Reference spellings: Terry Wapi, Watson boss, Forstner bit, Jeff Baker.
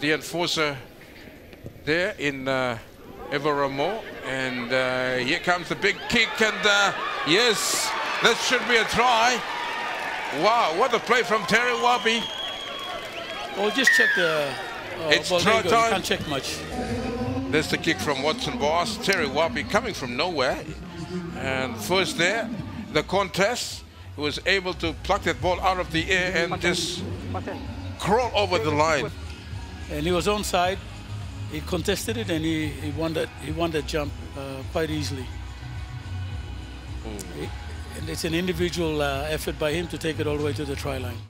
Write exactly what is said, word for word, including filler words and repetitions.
the enforcer there in uh, Evermore. And uh, here comes the big kick, and uh, yes, that should be a try. Wow, what a play from Terry Wapi. Well, just check the... Uh, it's well, try time. You can't check much. There's the kick from Watson boss. Terry Wapi coming from nowhere. And first there, the contest, who was able to pluck that ball out of the air and Martin. just Martin. crawl over the line. And he was onside. He contested it, and he, he, won, that, he won that jump uh, quite easily. Ooh. And it's an individual uh, effort by him to take it all the way to the try line.